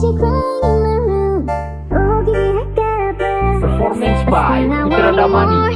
Performance by Putra Damani.